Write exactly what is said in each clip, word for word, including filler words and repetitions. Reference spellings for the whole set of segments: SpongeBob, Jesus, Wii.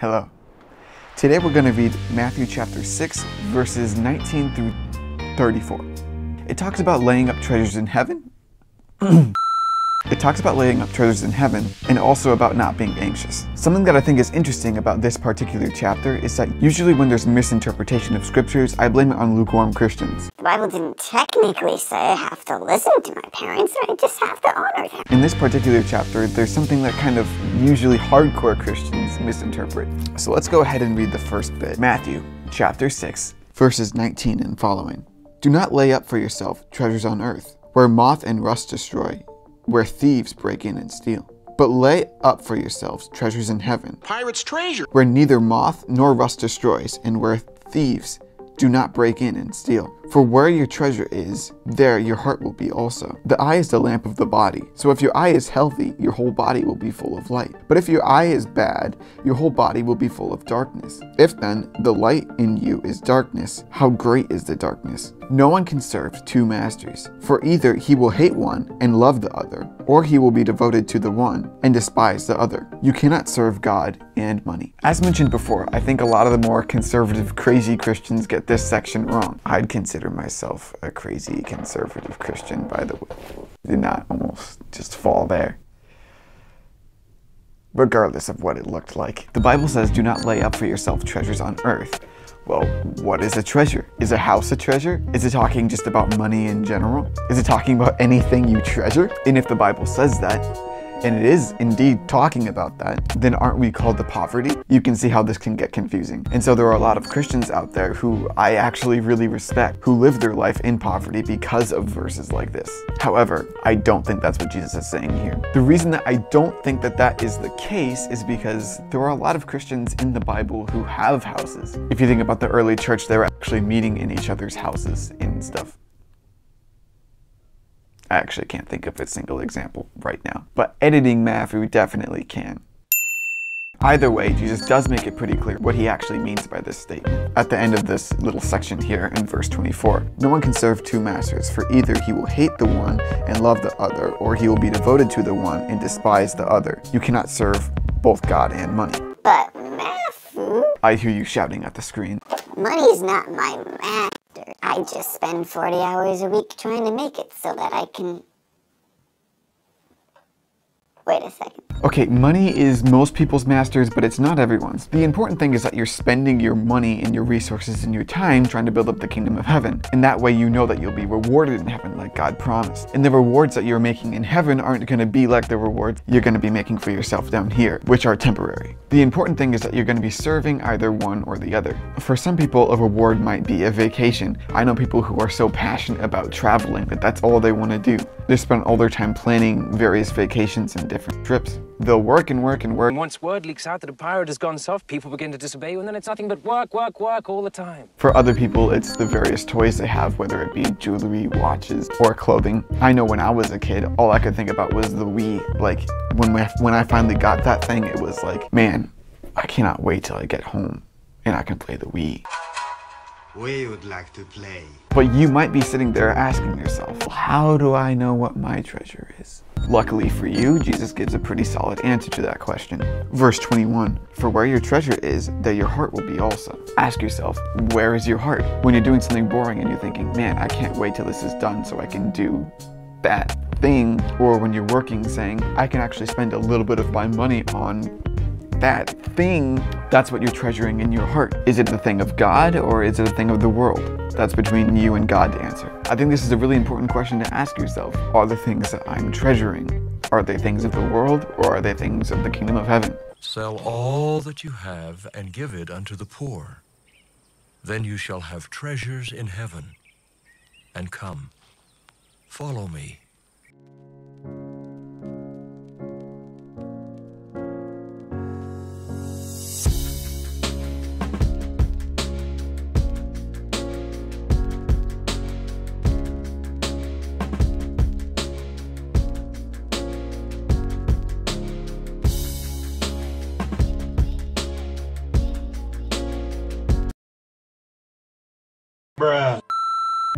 Hello. Today we're going to read Matthew chapter six, verses nineteen through thirty-four. It talks about laying up treasures in heaven. It talks about laying up treasures in heaven and also about not being anxious. Something that I think is interesting about this particular chapter is that usually when there's misinterpretation of scriptures, I blame it on lukewarm Christians. The Bible didn't technically say I have to listen to my parents, I just have to honor them. In this particular chapter, there's something that kind of usually hardcore Christians misinterpret. So let's go ahead and read the first bit. Matthew chapter six, verses nineteen and following. Do not lay up for yourself treasures on earth, where moth and rust destroy, where thieves break in and steal. But lay up for yourselves treasures in heaven, pirates' treasure, where neither moth nor rust destroys, and where thieves do not break in and steal. For where your treasure is, there your heart will be also. The eye is the lamp of the body. So if your eye is healthy, your whole body will be full of light. But if your eye is bad, your whole body will be full of darkness. If then the light in you is darkness, how great is the darkness? No one can serve two masters, for either he will hate one and love the other, or he will be devoted to the one and despise the other. You cannot serve God and money. As mentioned before, I think a lot of the more conservative, crazy Christians get this section wrong. I'd consider myself a crazy conservative Christian, by the way. Did not almost just fall there. Regardless of what it looked like. The Bible says, do not lay up for yourself treasures on earth. Well, what is a treasure? Is a house a treasure? Is it talking just about money in general? Is it talking about anything you treasure? And if the Bible says that, and it is indeed talking about that, then aren't we called to poverty? You can see how this can get confusing. And so there are a lot of Christians out there who I actually really respect, who live their life in poverty because of verses like this. However, I don't think that's what Jesus is saying here. The reason that I don't think that that is the case is because there are a lot of Christians in the Bible who have houses. If you think about the early church, they were actually meeting in each other's houses and stuff. I actually can't think of a single example right now, but editing math, we definitely can. Either way, Jesus does make it pretty clear what he actually means by this statement. At the end of this little section here in verse twenty-four, no one can serve two masters, for either he will hate the one and love the other, or he will be devoted to the one and despise the other. You cannot serve both God and money. But math? I hear you shouting at the screen. Money's not my math. I just spend forty hours a week trying to make it so that I can... Wait a second. Okay, money is most people's masters, but it's not everyone's. The important thing is that you're spending your money and your resources and your time trying to build up the kingdom of heaven. And that way you know that you'll be rewarded in heaven like God promised. And the rewards that you're making in heaven aren't going to be like the rewards you're going to be making for yourself down here, which are temporary. The important thing is that you're going to be serving either one or the other. For some people, a reward might be a vacation. I know people who are so passionate about traveling that that's all they want to do. They spend all their time planning various vacations and different trips. They'll work and work and work. And once word leaks out that a pirate has gone soft, people begin to disobey you, and then it's nothing but work, work, work all the time. For other people, it's the various toys they have, whether it be jewelry, watches, or clothing. I know when I was a kid, all I could think about was the Wii. Like, when, we, when I finally got that thing, it was like, man, I cannot wait till I get home and I can play the Wii. We would like to play. But you might be sitting there asking yourself, how do I know what my treasure is? Luckily for you, Jesus gives a pretty solid answer to that question. Verse twenty-one, for where your treasure is, there your heart will be also. Ask yourself, where is your heart? When you're doing something boring and you're thinking, man, I can't wait till this is done so I can do that thing. Or when you're working saying, I can actually spend a little bit of my money on that thing. That's what you're treasuring in your heart. Is it the thing of God or is it a thing of the world? That's between you and God to answer. I think this is a really important question to ask yourself. Are the things that I'm treasuring, are they things of the world or are they things of the kingdom of heaven? Sell all that you have and give it unto the poor. Then you shall have treasures in heaven. And come, follow me.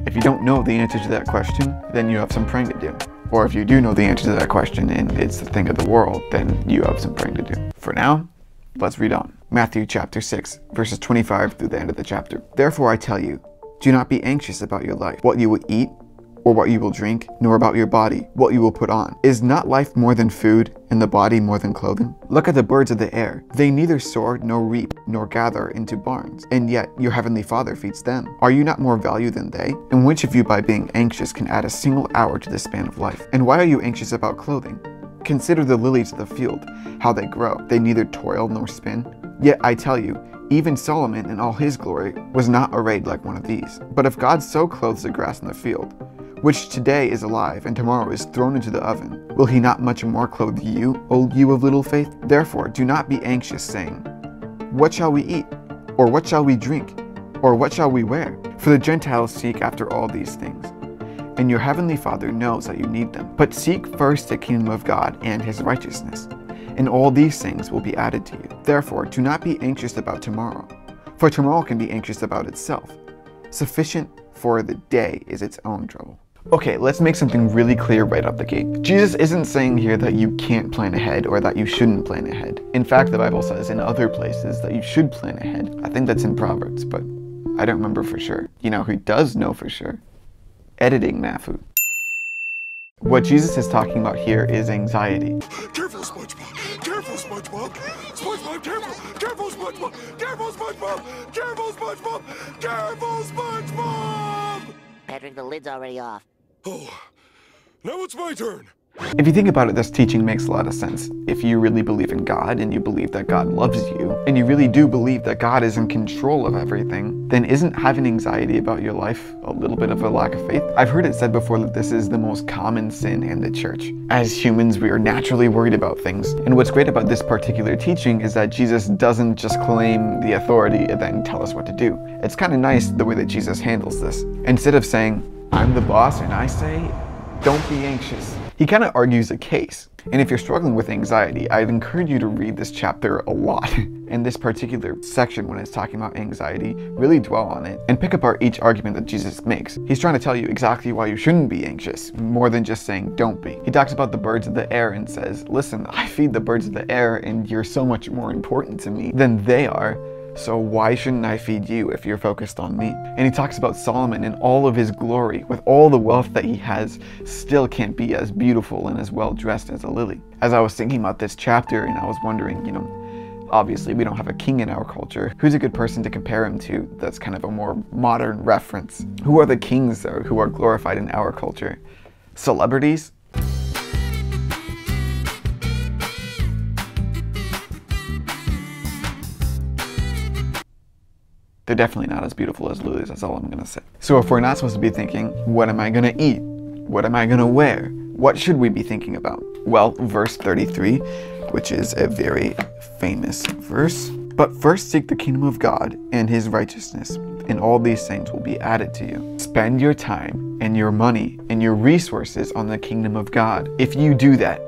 If you don't know the answer to that question, then you have some praying to do. Or if you do know the answer to that question and it's the thing of the world, then you have some praying to do. For now, Let's read on. Matthew chapter six, verses twenty-five through the end of the chapter. Therefore I tell you, do not be anxious about your life, what you will eat or what you will drink, nor about your body, what you will put on. Is not life more than food, and the body more than clothing? Look at the birds of the air. They neither sow nor reap nor gather into barns, and yet your heavenly Father feeds them. Are you not more valuable than they? And which of you by being anxious can add a single hour to the span of life? And why are you anxious about clothing? Consider the lilies of the field, how they grow. They neither toil nor spin. Yet I tell you, even Solomon in all his glory was not arrayed like one of these. But if God so clothes the grass in the field, which today is alive and tomorrow is thrown into the oven, will he not much more clothe you, O you of little faith? Therefore do not be anxious, saying, what shall we eat? Or what shall we drink? Or what shall we wear? For the Gentiles seek after all these things, and your heavenly Father knows that you need them. But seek first the kingdom of God and his righteousness, and all these things will be added to you. Therefore do not be anxious about tomorrow, for tomorrow can be anxious about itself. Sufficient for the day is its own trouble. Okay, let's make something really clear right off the gate. Jesus isn't saying here that you can't plan ahead or that you shouldn't plan ahead. In fact, the Bible says in other places that you should plan ahead. I think that's in Proverbs, but I don't remember for sure. You know who does know for sure? Editing Mafu. What Jesus is talking about here is anxiety. Careful, SpongeBob! Careful, SpongeBob! SpongeBob, careful! Careful, SpongeBob! Careful, SpongeBob! Careful, SpongeBob! Careful, SpongeBob! Patrick, the lid's already off. Oh, now it's my turn. If you think about it, this teaching makes a lot of sense. If you really believe in God, and you believe that God loves you, and you really do believe that God is in control of everything, then isn't having anxiety about your life a little bit of a lack of faith? I've heard it said before that this is the most common sin in the church. As humans, we are naturally worried about things. And what's great about this particular teaching is that Jesus doesn't just claim the authority and then tell us what to do. It's kind of nice the way that Jesus handles this. Instead of saying, I'm the boss and I say, don't be anxious, he kind of argues a case. And if you're struggling with anxiety, I'd encourage you to read this chapter a lot. And this particular section, when it's talking about anxiety, really dwell on it and pick apart each argument that Jesus makes. He's trying to tell you exactly why you shouldn't be anxious, more than just saying don't be. He talks about the birds of the air and says, listen, I feed the birds of the air and you're so much more important to me than they are. So why shouldn't I feed you if you're focused on me? And he talks about Solomon in all of his glory, with all the wealth that he has, still can't be as beautiful and as well dressed as a lily. As I was thinking about this chapter, and I was wondering, you know, obviously we don't have a king in our culture. Who's a good person to compare him to? That's kind of a more modern reference. Who are the kings though, who are glorified in our culture? Celebrities? They're definitely not as beautiful as lilies, that's all I'm gonna say. So if we're not supposed to be thinking, what am I gonna eat? What am I gonna wear? What should we be thinking about? Well, verse thirty-three, which is a very famous verse. But first seek the kingdom of God and his righteousness, and all these things will be added to you. Spend your time and your money and your resources on the kingdom of God. If you do that,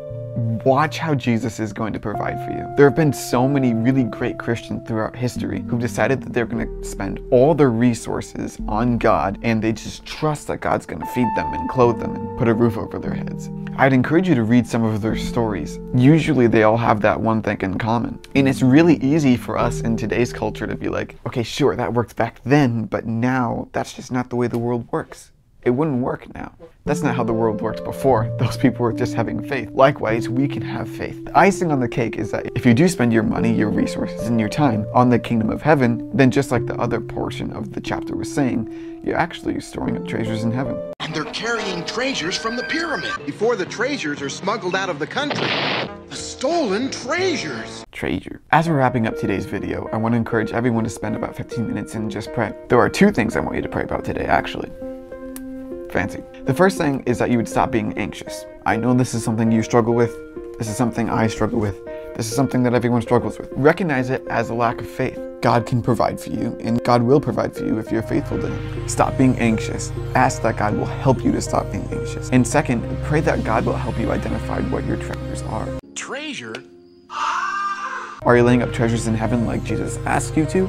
watch how Jesus is going to provide for you. There have been so many really great Christians throughout history who've decided that they're going to spend all their resources on God, and they just trust that God's going to feed them and clothe them and put a roof over their heads. I'd encourage you to read some of their stories. Usually they all have that one thing in common. And it's really easy for us in today's culture to be like, okay, sure, that worked back then, but now that's just not the way the world works. It wouldn't work now. That's not how the world worked before. Those people were just having faith. Likewise, we can have faith. The icing on the cake is that if you do spend your money, your resources, and your time on the kingdom of heaven, then just like the other portion of the chapter was saying, you're actually storing up treasures in heaven. And they're carrying treasures from the pyramid before the treasures are smuggled out of the country. The stolen treasures. Treasure. As we're wrapping up today's video, I want to encourage everyone to spend about fifteen minutes and just pray. There are two things I want you to pray about today, actually. Fancy. The first thing is that you would stop being anxious. I know this is something you struggle with. This is something I struggle with. This is something that everyone struggles with. Recognize it as a lack of faith. God can provide for you, and God will provide for you if you're faithful to him. Stop being anxious. Ask that God will help you to stop being anxious. And second, pray that God will help you identify what your treasures are. Treasure? Are you laying up treasures in heaven like Jesus asked you to?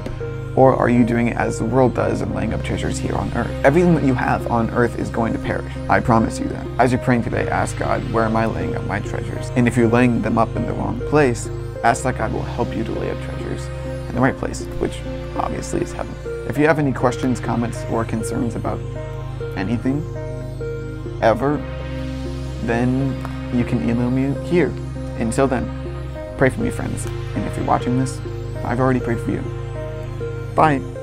Or are you doing it as the world does and laying up treasures here on earth? Everything that you have on earth is going to perish. I promise you that. As you're praying today, ask God, where am I laying up my treasures? And if you're laying them up in the wrong place, Ask that God will help you to lay up treasures in the right place, which obviously is heaven. If you have any questions, comments, or concerns about anything ever, then you can email me here. Until then, pray for me, friends. And if you're watching this, I've already prayed for you. Bye.